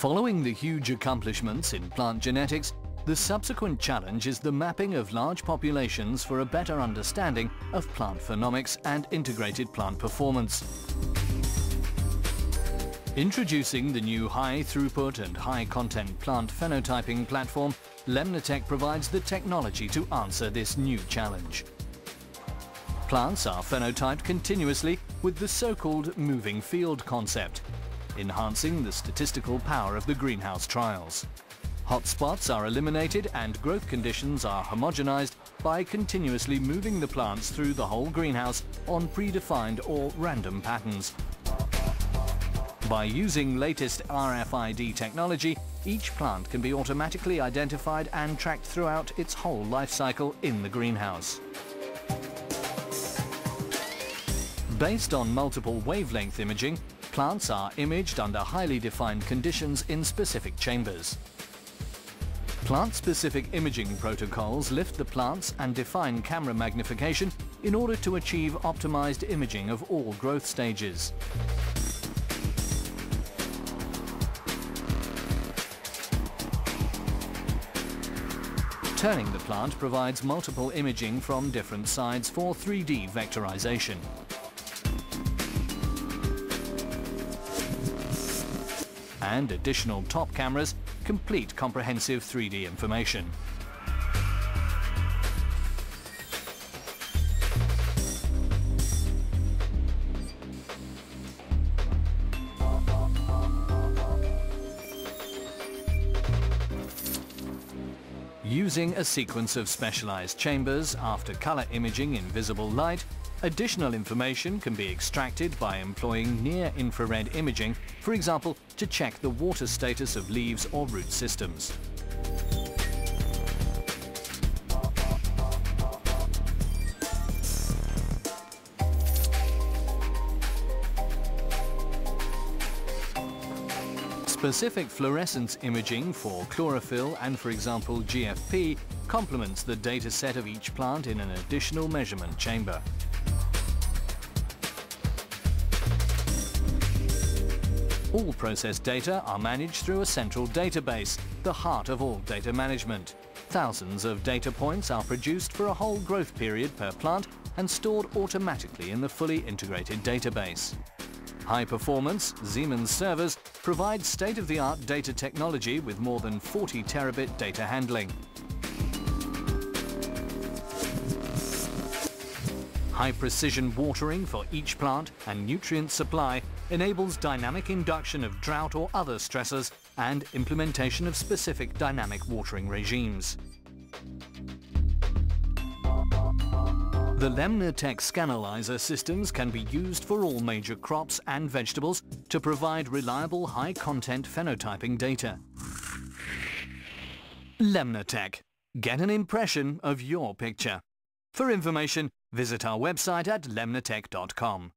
Following the huge accomplishments in plant genetics, the subsequent challenge is the mapping of large populations for a better understanding of plant phenomics and integrated plant performance. Introducing the new high-throughput and high-content plant phenotyping platform, LemnaTec provides the technology to answer this new challenge. Plants are phenotyped continuously with the so-called moving field concept, enhancing the statistical power of the greenhouse trials. Hotspots are eliminated and growth conditions are homogenized by continuously moving the plants through the whole greenhouse on predefined or random patterns. By using latest RFID technology, each plant can be automatically identified and tracked throughout its whole life cycle in the greenhouse. Based on multiple wavelength imaging, plants are imaged under highly defined conditions in specific chambers. Plant-specific imaging protocols lift the plants and define camera magnification in order to achieve optimized imaging of all growth stages. Turning the plant provides multiple imaging from different sides for 3D vectorization. And additional top cameras complete comprehensive 3D information. Using a sequence of specialized chambers after color imaging in visible light, additional information can be extracted by employing near-infrared imaging, for example, to check the water status of leaves or root systems. Specific fluorescence imaging for chlorophyll and, for example, GFP complements the data set of each plant in an additional measurement chamber. All process data are managed through a central database, the heart of all data management. Thousands of data points are produced for a whole growth period per plant and stored automatically in the fully integrated database. High-performance Siemens servers provide state-of-the-art data technology with more than 40 terabit data handling. High-precision watering for each plant and nutrient supply enables dynamic induction of drought or other stressors and implementation of specific dynamic watering regimes. The LemnaTec Scanalyzer systems can be used for all major crops and vegetables to provide reliable high-content phenotyping data. LemnaTec. Get an impression of your picture. For information, visit our website at lemnatec.com.